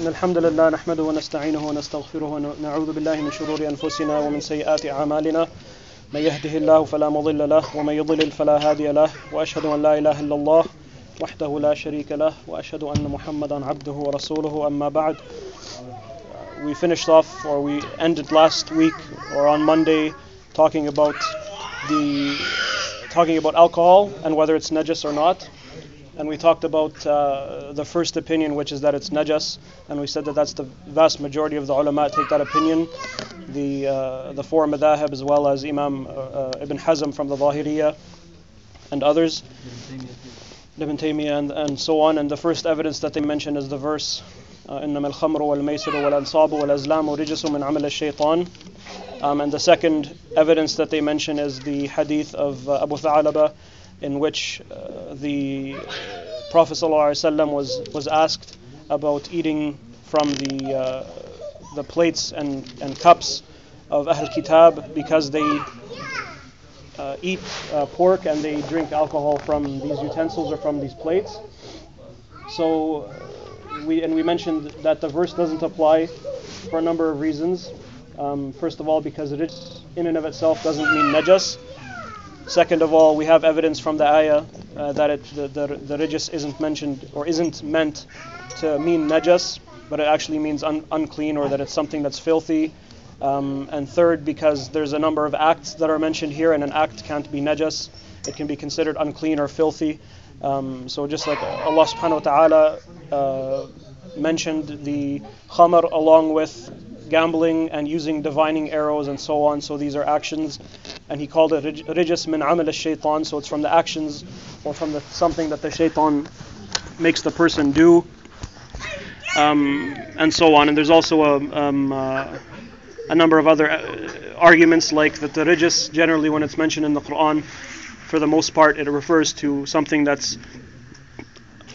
إن الحمد لله نحمده ونستعينه ونستغفره ونعوذ بالله من شرور أنفسنا ومن سيئات أعمالنا من يهده الله فلا مضل له ومن يضلل فلا هادي له وأشهد أن لا إله إلا الله وحده لا شريك له وأشهد أن محمدا عبده ورسوله أما بعد. We finished off, or we ended last week or on Monday talking about alcohol and whether it's najas or not. And we talked about the first opinion, which is that it's najas, and we said that that's the vast majority of the ulama take that opinion. The four madhahib, as well as Imam Ibn Hazm from the Zahiriyya and others, Ibn Taymiyyah and so on. And the first evidence that they mention is the verse, إِنَّمَا الْخَمْرُ وَالْمَيْسِرُ وَالْأَنْصَابُ وَالْأَزْلَامُ رِجْسٌ مِنْ عَمَلِ الشَّيْطَانِ. And the second evidence that they mention is the hadith of Abu Tha'alaba, in which the Prophet ﷺ was asked about eating from the plates and cups of Ahl Kitab, because they eat pork and they drink alcohol from these utensils or from these plates. So we mentioned that the verse doesn't apply for a number of reasons. First of all, because it in and of itself doesn't mean najas. Second of all, we have evidence from the ayah that the rijis isn't mentioned or isn't meant to mean najas, but it actually means unclean, or that it's something that's filthy. And third, because there's a number of acts that are mentioned here, and an act can't be najas. It can be considered unclean or filthy. So just like Allah subhanahu wa ta'ala mentioned the khamr along with gambling and using divining arrows and so on, so these are actions, and he called it rijis min amal ash-shaytan, so it's from the actions or from the something that the shaytan makes the person do, and so on. And there's also a number of other arguments, like that the rijis, generally when it's mentioned in the Quran, for the most part it refers to something that's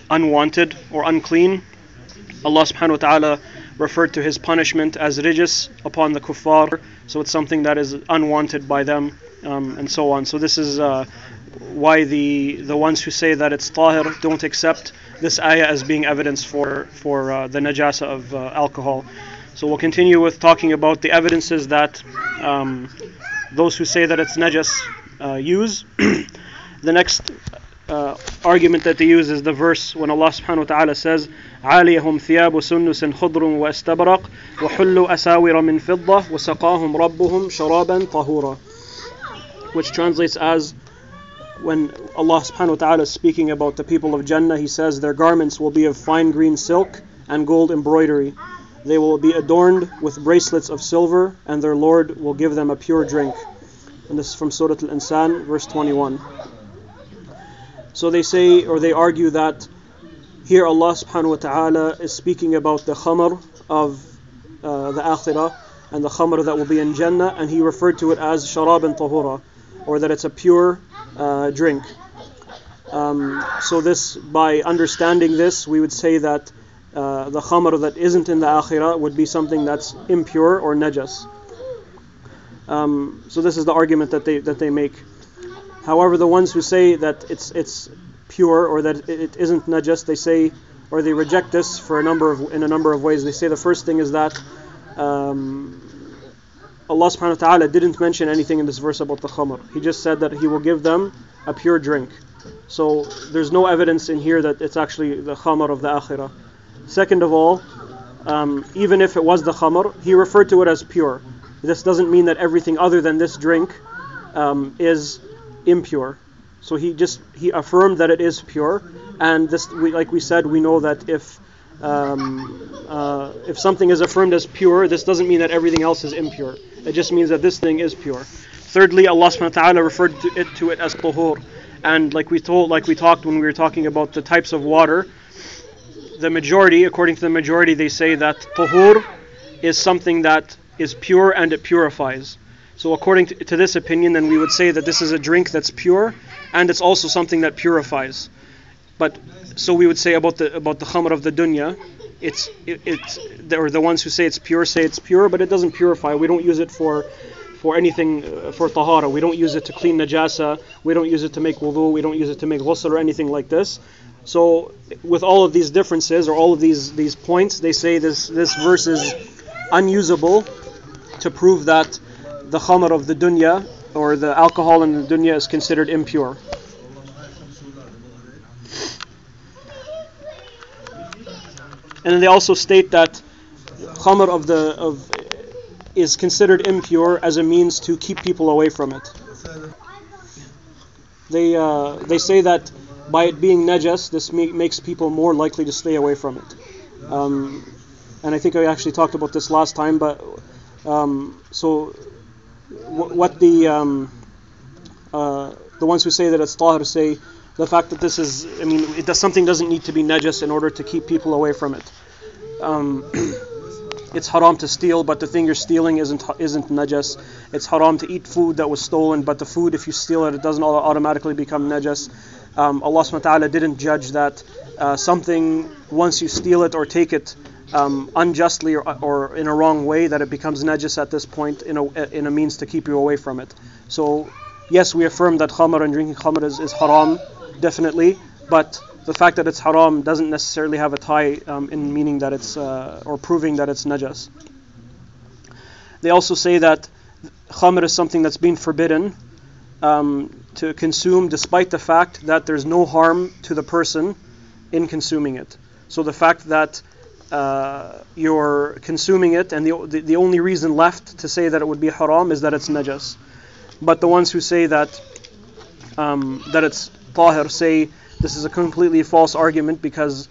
unwanted or unclean. Allah subhanahu wa ta'ala referred to his punishment as rijis upon the kuffar, so it's something that is unwanted by them, and so on. So this is why the ones who say that it's tahir don't accept this ayah as being evidence for the najasa of alcohol. So we'll continue with talking about the evidences that those who say that it's najas use. The next argument that they use is the verse when Allah subhanahu wa ta'ala says, عَالِيَهُمْ ثِيَابُ سُنُّسٍ خُضْرٌ وَأَسْتَبْرَقٍ وَحُلُّوا أَسَاوِرَ مِنْ فِضَّةٍ وَسَقَاهُمْ رَبُّهُمْ شَرَابًا طَهُورًا, which translates as, when Allah subhanahu wa ta'ala is speaking about the people of Jannah, he says, their garments will be of fine green silk and gold embroidery. They will be adorned with bracelets of silver, and their Lord will give them a pure drink. And this is from Surah Al-Insan, verse 21. So they say, or they argue, that here Allah subhanahu wa ta'ala is speaking about the khamr of the akhirah, and the khamr that will be in Jannah, and he referred to it as sharab and tahura, or that it's a pure drink. So this, by understanding this, we would say that the khamr that isn't in the akhirah would be something that's impure or najas. So this is the argument that they make. However, the ones who say that it's pure, or that it isn't najas, they say, or they reject this in a number of ways. They say the first thing is that Allah subhanahu wa ta'ala didn't mention anything in this verse about the khamr. He just said that he will give them a pure drink. So there's no evidence in here that it's actually the khamr of the akhirah. Second of all, even if it was the khamr, he referred to it as pure. This doesn't mean that everything other than this drink is impure. So he affirmed that it is pure, and this, like we said, we know that if something is affirmed as pure, this doesn't mean that everything else is impure. It just means that this thing is pure. Thirdly, Allah subhanahu wa ta'ala referred to it as tahur, and like we talked when we were talking about the types of water, according to the majority, they say that tahur is something that is pure and it purifies. So according to this opinion, then we would say that this is a drink that's pure, and it's also something that purifies. But so we would say about the khamr of the dunya, the ones who say it's pure, but it doesn't purify. We don't use it for anything, for tahara. We don't use it to clean najasa. We don't use it to make wudu. We don't use it to make ghusl or anything like this. So with all of these differences, or all of these points, they say this verse is unusable to prove that the khamr of the dunya, or the alcohol in the dunya, is considered impure. And then they also state that khamr is considered impure as a means to keep people away from it. They say that by it being najas, this makes people more likely to stay away from it. And I think I actually talked about this last time, but the ones who say that it's tahir say the fact that this is, something doesn't need to be najas in order to keep people away from it. It's haram to steal, but the thing you're stealing isn't najas. It's haram to eat food that was stolen, but the food, if you steal it, it doesn't automatically become najas. Allah subhanahu wa ta'ala didn't judge that something, once you steal it or take it unjustly or in a wrong way, that it becomes najas at this point in a means to keep you away from it. So yes, we affirm that khamr and drinking khamr is haram, definitely, but the fact that it's haram doesn't necessarily have a tie in meaning that it's, or proving that it's najas. They also say that khamr is something that's been forbidden to consume, despite the fact that there's no harm to the person in consuming it. So the fact that you're consuming it, and the only reason left to say that it would be haram is that it's najas. But the ones who say that that it's tahir say this is a completely false argument, because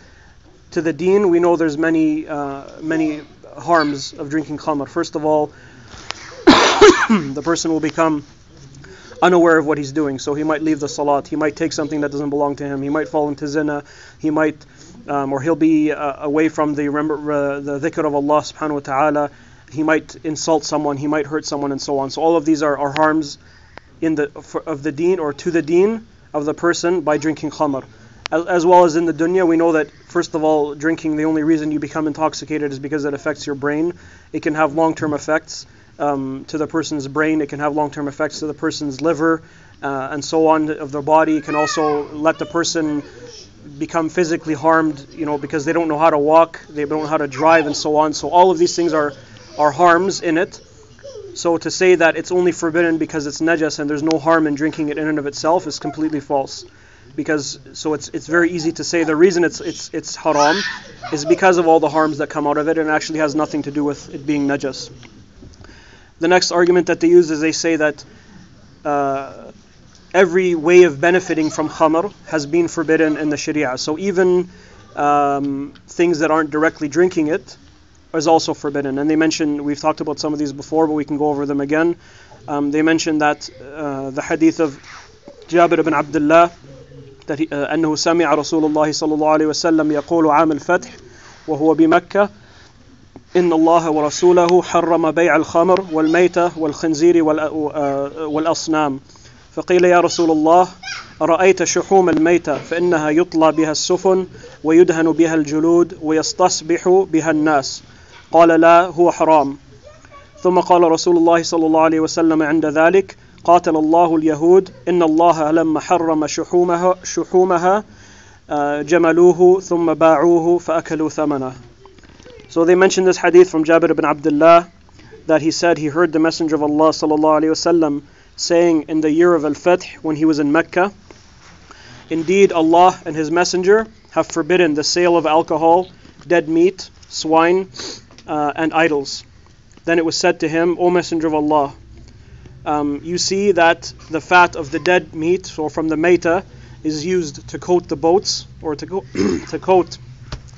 to the deen we know there's many harms of drinking khamr. First of all, the person will become unaware of what he's doing, so he might leave the salat, he might take something that doesn't belong to him, he might fall into zina, he might, or he'll be away from the dhikr of Allah subhanahu wa ta'ala, he might insult someone, he might hurt someone, and so on. So all of these are harms of the deen, or to the deen of the person, by drinking khamr. As well as in the dunya, we know that, first of all, drinking, the only reason you become intoxicated is because it affects your brain. It can have long-term effects to the person's brain. It can have long-term effects to the person's liver, and so on, of their body. It can also let the person become physically harmed, because they don't know how to walk, they don't know how to drive, and so on. So all of these things are harms in it. So to say that it's only forbidden because it's najas and there's no harm in drinking it in and of itself is completely false, because it's very easy to say the reason it's haram is because of all the harms that come out of it, and actually has nothing to do with it being najas. The next argument that they use is they say that every way of benefiting from khamr has been forbidden in the Sharia. So even things that aren't directly drinking it is also forbidden. And they mention, we've talked about some of these before, but we can go over them again. They mentioned that the hadith of Jabir ibn Abdullah, that أنه سمع رسول الله صلى الله عليه وسلم يقول عام الفتح وهو بمكة إن الله ورسوله حرم بيع الخمر والميتة والخنزير والأصنام فقيل يا رسول الله أرأيت شحوم الميتة فإنها يطلى بها السفن ويدهن بها الجلود ويستصبح بها الناس قال لا هو حرام ثم قال رسول الله صلى الله عليه وسلم عند ذلك قاتل الله اليهود إن الله لما حرم شحومها جملوه ثم باعوه فأكلوا ثمنه. So they mentioned this hadith from Jabir ibn Abdullah, that he said he heard the Messenger of Allah صلى الله عليه وسلم saying in the year of Al-Fath, when he was in Mecca, indeed Allah and His Messenger have forbidden the sale of alcohol, dead meat, swine, and idols. Then it was said to him, O Messenger of Allah, you see that the fat of the dead meat, or from the maytah, is used to coat the boats, or to coat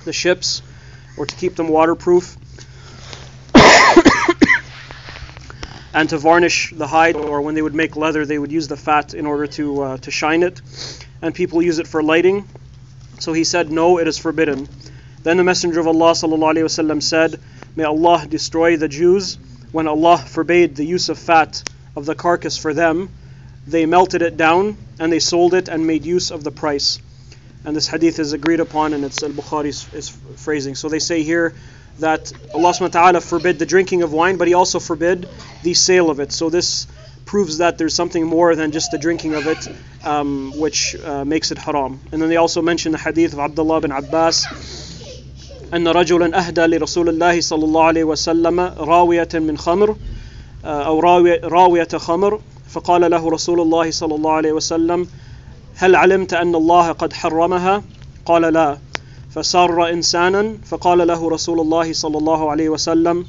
the ships, or to keep them waterproof, and to varnish the hide, or when they would make leather, they would use the fat in order to shine it, and people use it for lighting. So he said, no, it is forbidden. Then the Messenger of Allah ﷺ said, may Allah destroy the Jews. When Allah forbade the use of fat of the carcass for them, they melted it down, and they sold it and made use of the price. And this hadith is agreed upon, and it's Al-Bukhari's phrasing. So they say here that Allah subhanahu wa ta'ala forbid the drinking of wine, but He also forbid the sale of it. So this proves that there's something more than just the drinking of it, which makes it haram. And then they also mention the hadith of Abdullah bin Abbas, أن رجلا أهدى لرسول الله صلى الله عليه وسلم راوية من خمر أو راوية خمر فقال له رسول الله صلى الله عليه وسلم هل علمت أن الله قد حرمها؟ قال لا. فسار إنسانا فقال له رسول الله صلى الله عليه وسلم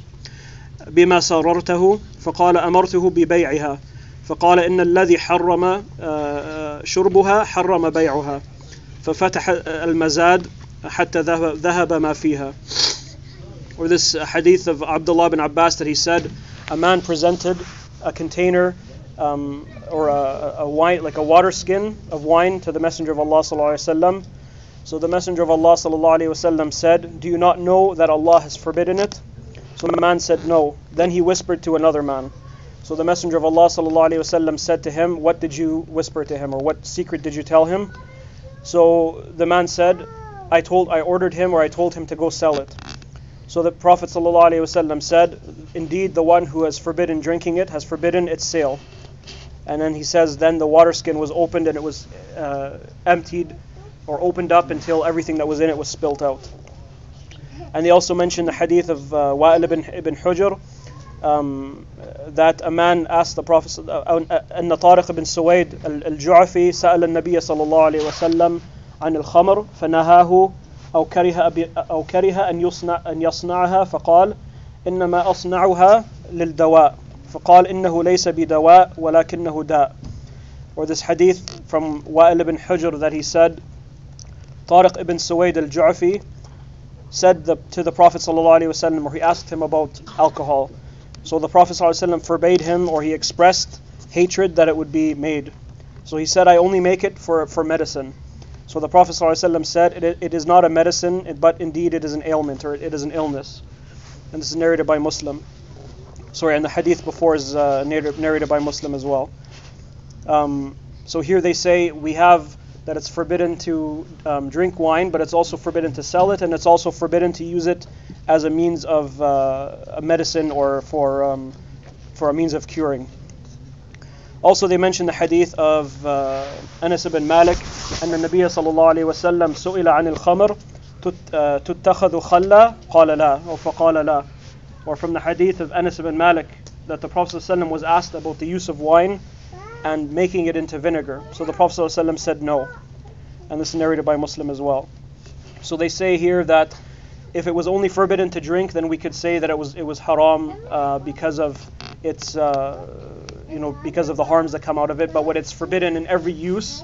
بما سررته؟ فقال أمرته ببيعها. فقال إن الذي حرم شربها حرم بيعها. ففتح المزاد حتى ذهب ما فيها. Or this hadith of Abdullah bin Abbas that he said, a man presented a container or a wine, like a water skin of wine, to the Messenger of Allah sallallahu alaihi wasallam. So the Messenger of Allah sallallahu alaihi wasallam said, "Do you not know that Allah has forbidden it?" So the man said, "No." Then he whispered to another man. So the Messenger of Allah sallallahu alaihi wasallam said to him, "What did you whisper to him, or what secret did you tell him?" So the man said, I told him to go sell it. So the Prophet ﷺ said, "Indeed, the one who has forbidden drinking it has forbidden its sale." And then he says, then the water skin was opened and it was emptied or opened up until everything that was in it was spilt out. And they also mentioned the hadith of Wa'il ibn Hujr, that a man asked the Prophet, أن طارق بن سويد الجعفي سأل النبي صلى الله عليه وسلم عن الخمر فنهاه أو كره أن يصنعها فقال إنما أصنعها للدواء فقال إنه ليس بدواء ولكنه داء. Or this hadith from Wa'il ibn Hujr that he said, Tariq ibn Suwayd al-Ju'fi said to the Prophet ﷺ, or he asked him about alcohol. So the Prophet ﷺ forbade him, or he expressed hatred that it would be made. So he said, I only make it for medicine. So the Prophet ﷺ said, it is not a medicine, but indeed it is an ailment, or it is an illness. And this is narrated by Muslim. Sorry, and the hadith before is narrated by Muslim as well. So here they say we have that it's forbidden to drink wine, but it's also forbidden to sell it, and it's also forbidden to use it as a means of a medicine, or for a means of curing. Also, they mentioned the hadith of Anas ibn Malik, and the Nabiya sallallahu alayhi wa sallam su'ila anil khamr tuttakhadhu khalla qala la or faqala la. Or from the hadith of Anas ibn Malik that the Prophet sallallahu alayhi wa sallam was asked about the use of wine and making it into vinegar. So the Prophet sallallahu alayhi wa sallam said no. And this is narrated by Muslim as well. So they say here that if it was only forbidden to drink, then we could say that it was haram because of its because of the harms that come out of it. But when it's forbidden in every use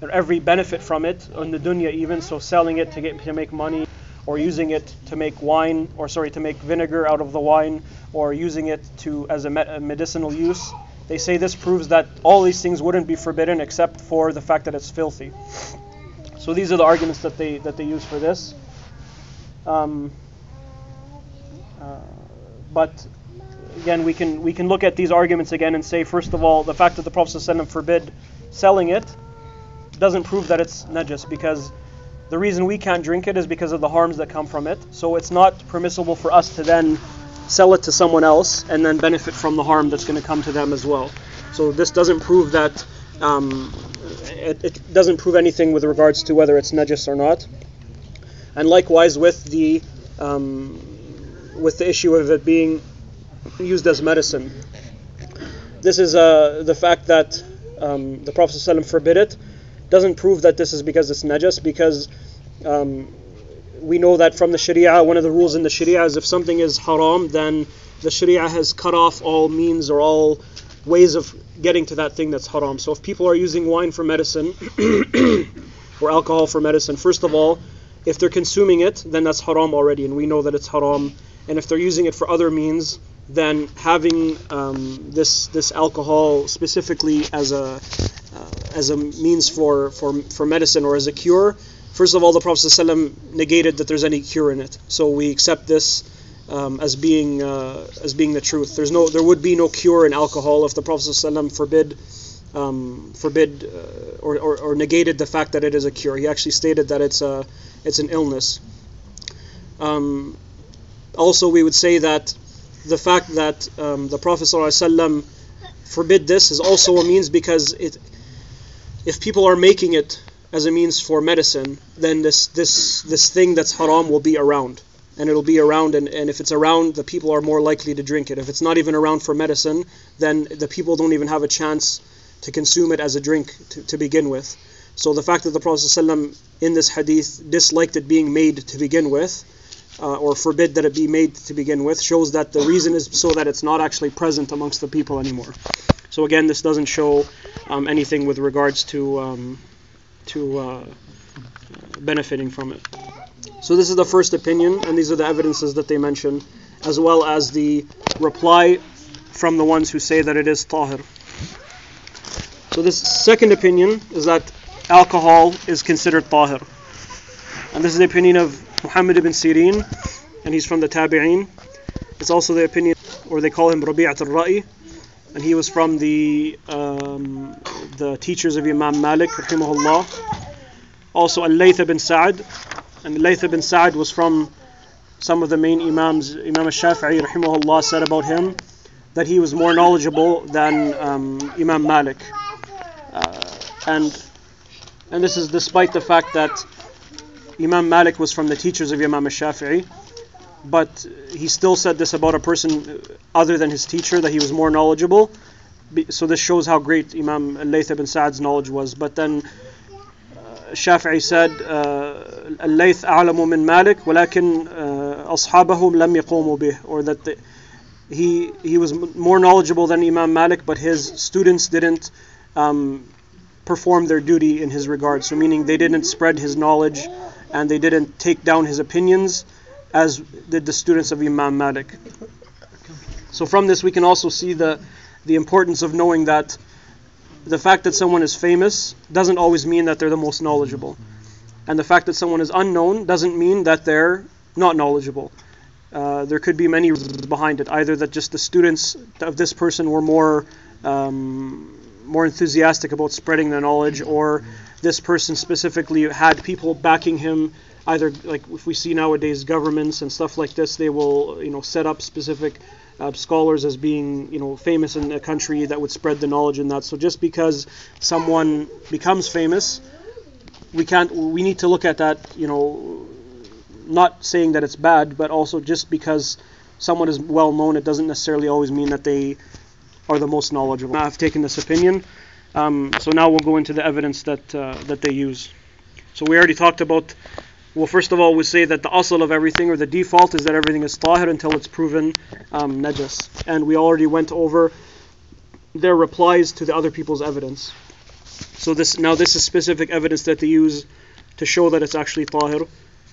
or every benefit from it, on the dunya even, so selling it to make money, or using it to make wine, or to make vinegar out of the wine, or using it as a medicinal use, they say this proves that all these things wouldn't be forbidden except for the fact that it's filthy. So these are the arguments that they use for this. But again, we can look at these arguments again and say, first of all, the fact that the Prophet ﷺ forbid selling it doesn't prove that it's najis, because the reason we can't drink it is because of the harms that come from it. So it's not permissible for us to then sell it to someone else and then benefit from the harm that's going to come to them as well. So this doesn't prove that it doesn't prove anything with regards to whether it's najis or not. And likewise with the issue of it being used as medicine. This is the fact that the Prophet ﷺ forbid it doesn't prove that this is because it's najis, because we know that from the Sharia, one of the rules in the Sharia is if something is haram, then the Sharia has cut off all means or all ways of getting to that thing that's haram. So if people are using wine for medicine or alcohol for medicine, first of all, if they're consuming it, then that's haram already, and we know that it's haram. And if they're using it for other means, then having this alcohol specifically as a means for medicine or as a cure, first of all, the Prophet ﷺ negated that there's any cure in it. So we accept this as being the truth. There would be no cure in alcohol if the Prophet ﷺ forbid or negated the fact that it is a cure. He actually stated that it's an illness. Also, we would say that the fact that the Prophet ﷺ forbid this is also a means, because if people are making it as a means for medicine, then this thing that's haram will be around. And it'll be around, and if it's around, the people are more likely to drink it. If it's not even around for medicine, then the people don't even have a chance to consume it as a drink to begin with. So the fact that the Prophet ﷺ in this hadith disliked it being made to begin with, or forbid that it be made to begin with, shows that the reason is so that it's not actually present amongst the people anymore. So again, this doesn't show anything with regards to benefiting from it. So this is the first opinion, and these are the evidences that they mention, as well as the reply from the ones who say that it is tahir. So this second opinion is that alcohol is considered tahir. And this is the opinion of Muhammad ibn Sirin, and he's from the Tabi'een. It's also the opinion, or they call him Rabi'at al-Ra'i, and he was from the teachers of Imam Malik, rahimahullah. Also Al-Layth ibn Sa'd, and Layth ibn Sa'd was from some of the main Imams. Imam al-Shafi'i, rahimahullah, said about him that he was more knowledgeable than Imam Malik. And this is despite the fact that Imam Malik was from the teachers of Imam al-Shafi'i, but he still said this about a person other than his teacher, that he was more knowledgeable. So this shows how great Imam Layth ibn Sa'd's knowledge was. But then Shafi'i said, "Al-Layth a'lamu min Malik, walakin ashabahum lam yaqumu bih," or that he was more knowledgeable than Imam Malik, but his students didn't perform their duty in his regard. So meaning they didn't spread his knowledge, and they didn't take down his opinions, as did the students of Imam Malik. So from this we can also see the importance of knowing that the fact that someone is famous doesn't always mean that they're the most knowledgeable. And the fact that someone is unknown doesn't mean that they're not knowledgeable. There could be many reasons behind it. Either that just the students of this person were more enthusiastic about spreading their knowledge, or this person specifically had people backing him. Either, like if we see nowadays, governments and stuff like this, they will set up specific scholars as being famous in a country that would spread the knowledge in that. So just because someone becomes famous, we need to look at that, not saying that it's bad, but also just because someone is well known, it doesn't necessarily always mean that they are the most knowledgeable. Now I've taken this opinion, so now we'll go into the evidence that they use. So we already talked about, well, first of all, we say that the asl of everything, or the default, is that everything is tahir until it's proven najas. And we already went over their replies to the other people's evidence. So this is specific evidence that they use to show that it's actually tahir.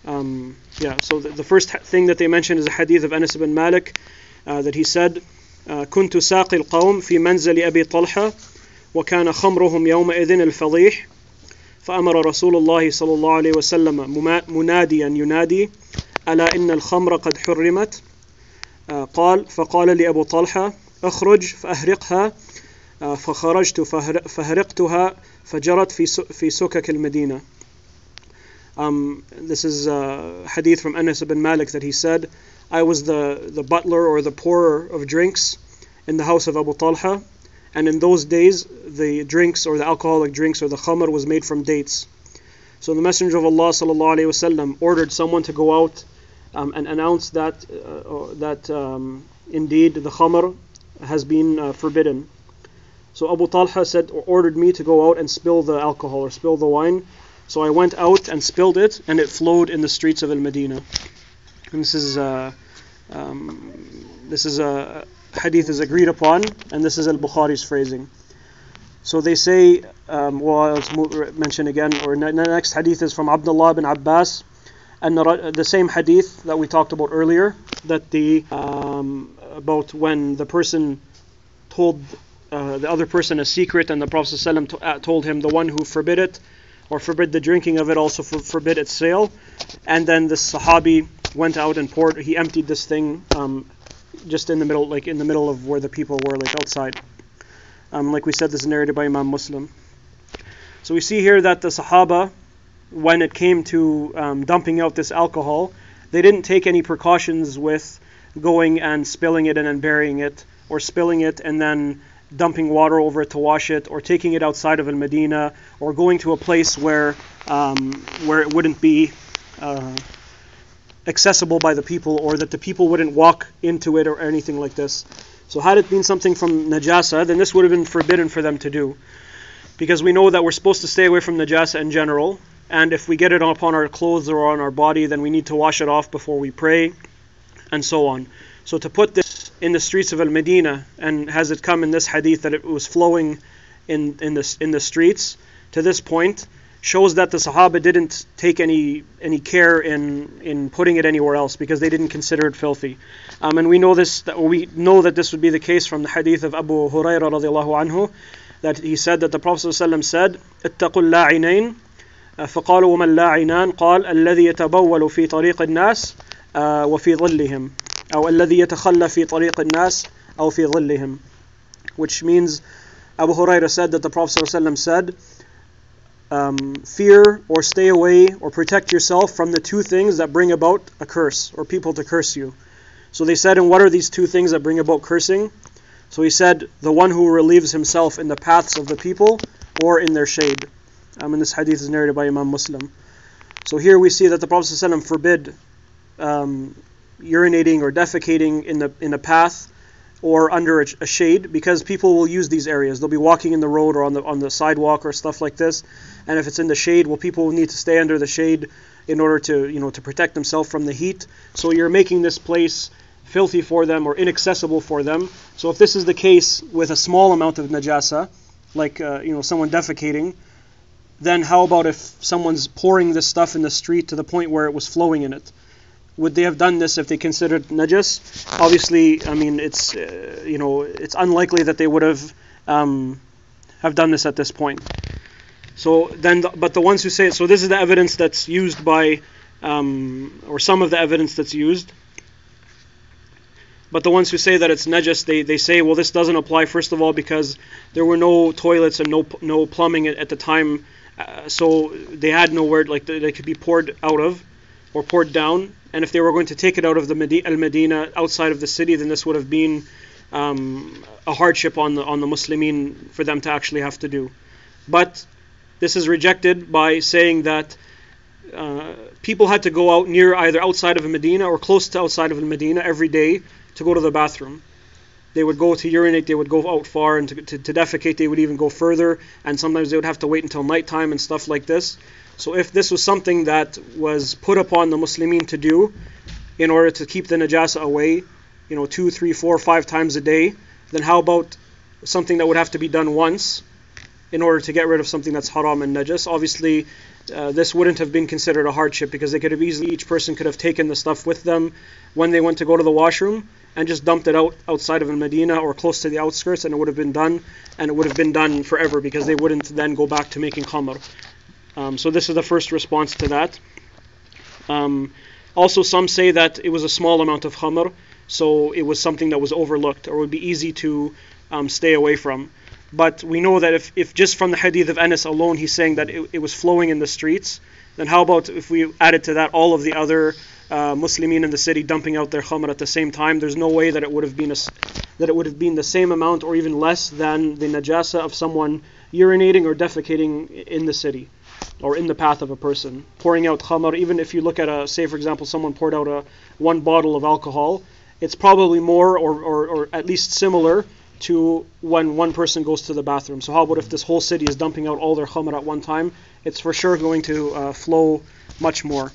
So the first thing that they mentioned is a hadith of Anas ibn Malik, that he said, كنت ساقي القوم في منزل أبي طلحة وكان خمرهم يومئذ الفضيح فأمر رسول الله صلى الله عليه وسلم مناديا ينادي ألا إن الخمر قد حرمت قال فقال لي أبو طلحة أخرج فأهرقها فخرجت فهرقتها فجرت في سكك المدينة. This is a hadith from Anas ibn Malik that he said, I was the butler or the pourer of drinks in the house of Abu Talha. And in those days, the drinks, or the alcoholic drinks, or the khamr, was made from dates. So the Messenger of Allah ﷺ ordered someone to go out and announce that indeed the khamr has been forbidden. So Abu Talha said, or ordered me to go out and spill the alcohol, or spill the wine. So I went out and spilled it, and it flowed in the streets of Al-Medina. And this is a hadith is agreed upon, and this is Al-Bukhari's phrasing. So they say, let's mention again, or the next hadith is from Abdullah bin Abbas, and the same hadith that we talked about earlier, that about when the person told the other person a secret, and the Prophet ﷺ told him, the one who forbid it, or forbid the drinking of it, also forbid its sale. And then the Sahabi went out and he emptied this thing just in the middle, like in the middle of where the people were, like outside. Like we said, this is narrated by Imam Muslim. So we see here that the Sahaba, when it came to dumping out this alcohol, they didn't take any precautions with going and spilling it and then burying it, or spilling it and then dumping water over it to wash it, or taking it outside of Al-Medina, or going to a place where it wouldn't be accessible by the people, or that the people wouldn't walk into it or anything like this. So had it been something from najasa, then this would have been forbidden for them to do, because we know that we're supposed to stay away from najasa in general, and if we get it upon our clothes or on our body, then we need to wash it off before we pray, and so on. So to put this in the streets of Al-Medina, and has it come in this hadith that it was flowing in the streets to this point, shows that the Sahaba didn't take any care in putting it anywhere else, because they didn't consider it filthy. And we know this, that this would be the case from the hadith of Abu Hurairah radiallahu anhu, that he said that the Prophet ﷺ said, "Ittaqul la'inain." فقالوا ومن لاعنان قال الذي يتبول في طريق الناس وفي ظلهم أو الذي يتخلى في طريق الناس أو في ظلهم. Which means Abu Hurairah said that the Prophet ﷺ said, fear or stay away or protect yourself from the two things that bring about a curse, or people to curse you. So they said, and what are these two things that bring about cursing? So he said, the one who relieves himself in the paths of the people or in their shade. And this hadith is narrated by Imam Muslim. So here we see that the Prophet ﷺ forbid urinating or defecating in a path or under a shade, because people will use these areas. They'll be walking in the road or on the sidewalk or stuff like this. And if it's in the shade, well, people will need to stay under the shade in order to, to protect themselves from the heat. So you're making this place filthy for them or inaccessible for them. So if this is the case with a small amount of najasa, like someone defecating, then how about if someone's pouring this stuff in the street to the point where it was flowing in it? Would they have done this if they considered najas? Obviously, I mean, it's it's unlikely that they would have done this at this point. So then, but the ones who say it, so this is the evidence that's used by, or some of the evidence that's used. But the ones who say that it's najas, they say, well, this doesn't apply, first of all, because there were no toilets and no plumbing at the time. So they had nowhere like they could be poured out of or poured down. And if they were going to take it out of the Al-Medina outside of the city, then this would have been a hardship on the Muslimin for them to actually have to do. But this is rejected by saying that people had to go out near either outside of Medina or close to outside of Medina every day to go to the bathroom. They would go to urinate, they would go out far, and to defecate they would even go further, and sometimes they would have to wait until nighttime and stuff like this. So if this was something that was put upon the Muslimin to do in order to keep the najasa away, 2, 3, 4, 5 times a day, then how about something that would have to be done once in order to get rid of something that's haram and najas? Obviously, this wouldn't have been considered a hardship, because they could have easily, each person could have taken the stuff with them when they went to go to the washroom, and just dumped it outside of Medina or close to the outskirts, and it would have been done, and it would have been done forever, because they wouldn't then go back to making khamr. So this is the first response to that. Also, some say that it was a small amount of khamr, so it was something that was overlooked or would be easy to stay away from. But we know that if just from the hadith of Anas alone he's saying that it was flowing in the streets, then how about if we added to that all of the other Muslimin in the city dumping out their khamr at the same time? There's no way that it would have been the same amount or even less than the najasa of someone urinating or defecating in the city or in the path of a person. Pouring out khamr, even if you look at say for example, someone poured out one bottle of alcohol, it's probably more or at least similar to when one person goes to the bathroom. So how about if this whole city is dumping out all their khamr at one time? It's for sure going to flow much more.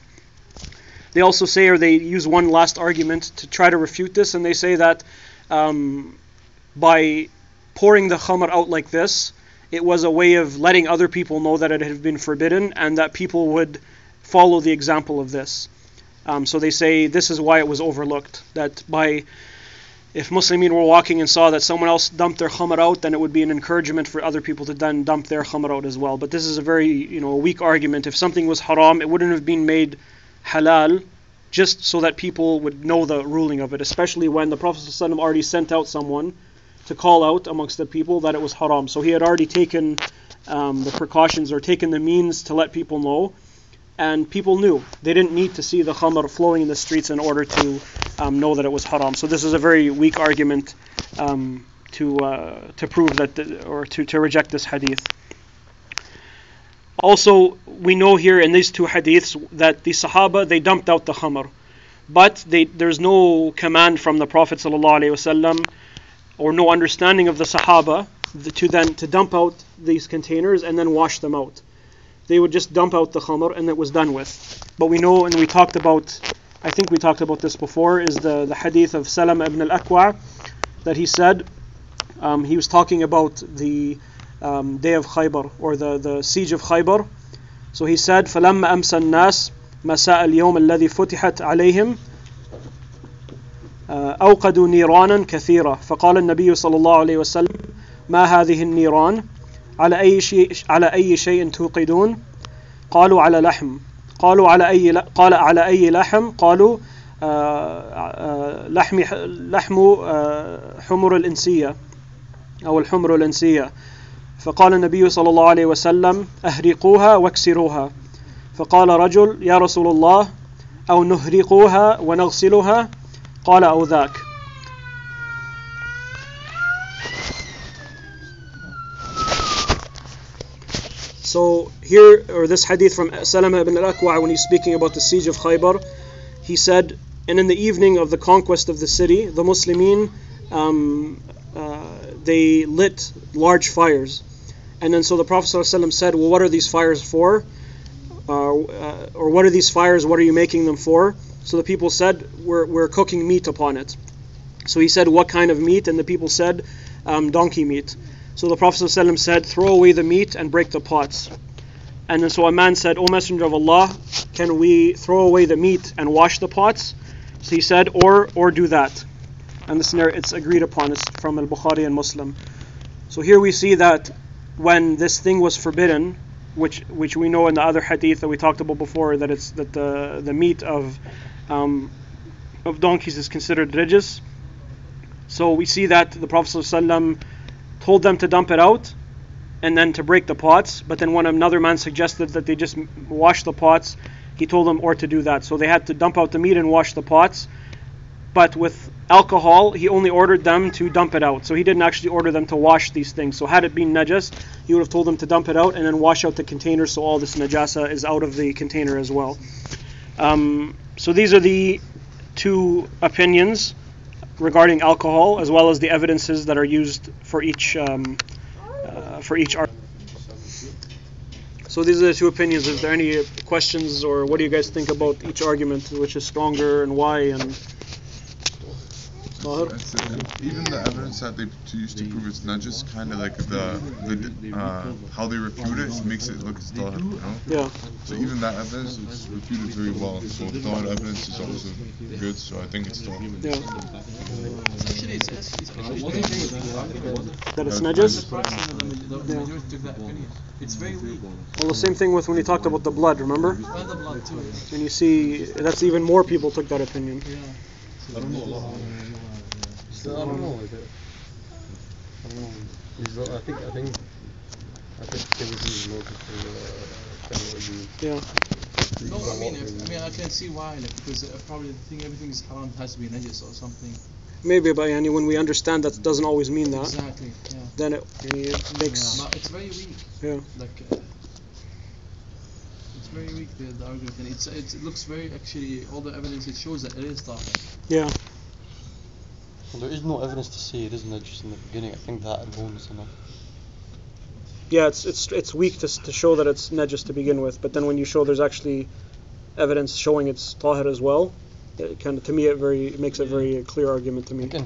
They also say, or they use one last argument to try to refute this, and they say that by pouring the khamr out like this, it was a way of letting other people know that it had been forbidden and that people would follow the example of this. So they say this is why it was overlooked, that if Muslimin were walking and saw that someone else dumped their khamr out, then it would be an encouragement for other people to then dump their khamr out as well. But this is a very a weak argument. If something was haram, it wouldn't have been made halal just so that people would know the ruling of it, especially when the Prophet ﷺ already sent out someone to call out amongst the people that it was haram. So he had already taken the precautions or taken the means to let people know, and people knew. They didn't need to see the khamr flowing in the streets in order to know that it was haram. So this is a very weak argument to prove that or to reject this hadith. Also, we know here in these two hadiths that the Sahaba, they dumped out the khamr, but there's no command from the Prophet ﷺ or no understanding of the Sahaba to dump out these containers and then wash them out. They would just dump out the khamr and it was done with. But we know, and we talked about, I think we talked about this before, is the hadith of Salama ibn al-Akwa, that he said, he was talking about the day of Khaybar, or the siege of Khaybar. So he said, فَلَمَّ أَمْسَ النَّاسِ مَسَاءَ الْيَوْمَ الَّذِي فُتِحَتْ عَلَيْهِمْ أَوْقَدُوا نِيرَانًا كَثِيرًا فَقَالَ النَّبِيُّ صَلَى اللَّهُ عَلَيْهِ وَسَلَّمَ مَا هَذِهِ النِّيرَانِ على أي شيء توقدون قالوا على لحم قالوا على أي قال على أي لحم قالوا لحم حمر الإنسية أو الحمر الإنسية فقال النبي صلى الله عليه وسلم أهرقوها واكسروها فقال رجل يا رسول الله أو نهرقوها ونغسلها قال أو ذاك. So here, or this hadith from Salama ibn al-Akwa, when he's speaking about the siege of Khaybar, he said, and in the evening of the conquest of the city, the Muslimin, they lit large fires. And then so the Prophet ﷺ said, well, what are these fires for? Or what are these fires, what are you making them for? So the people said, we're cooking meat upon it. So he said, what kind of meat? And the people said, donkey meat. So the Prophet ﷺ said, throw away the meat and break the pots. And then so a man said, O Messenger of Allah, can we throw away the meat and wash the pots? So he said, or do that. And this narrative, it's agreed upon, it's from Al-Bukhari and Muslim. So here we see that when this thing was forbidden, which we know in the other hadith that we talked about before, that it's that the meat of donkeys is considered rijis. So we see that the Prophet ﷺ told them to dump it out and then to break the pots, but then when another man suggested that they just wash the pots, he told them or to do that. So they had to dump out the meat and wash the pots, but with alcohol, he only ordered them to dump it out. So he didn't actually order them to wash these things. So had it been najas, he would have told them to dump it out and then wash out the container, so all this najasa is out of the container as well. So these are the two opinions regarding alcohol, as well as the evidences that are used for each argument. So these are the two opinions. Is there any questions, or what do you guys think about each argument, which is stronger and why? And even the evidence that they used to prove it's najis, kind of like the how they refute it makes it look as tahir, you know? Yeah. So even that evidence is refuted very well. So tahir evidence is also good. So I think it's tahir. Yeah. That it's najis. Yeah. It's very weak. Well, the same thing with when you talked about the blood. Remember? The blood too. And you see, that's even more people took that opinion. Yeah. I don't know. I don't know. I think there would be more people. Yeah. No, I mean, I can see why, like, because probably the thing, everything is haram has to be najis or something. Maybe, but yani, when we understand that doesn't always mean that. Exactly. Yeah. Then it makes. Yeah. It's very weak. Yeah. Like. Very weak, the argument, and it looks very, actually, all the evidence, it shows that it is tahir. Yeah. Well, there is no evidence to say it isn't just in the beginning. I think that alone is enough. Yeah, it's weak to show that it's najis to begin with, but then when you show there's actually evidence showing it's tahir as well, it kind of, to me, it makes a very clear argument to me.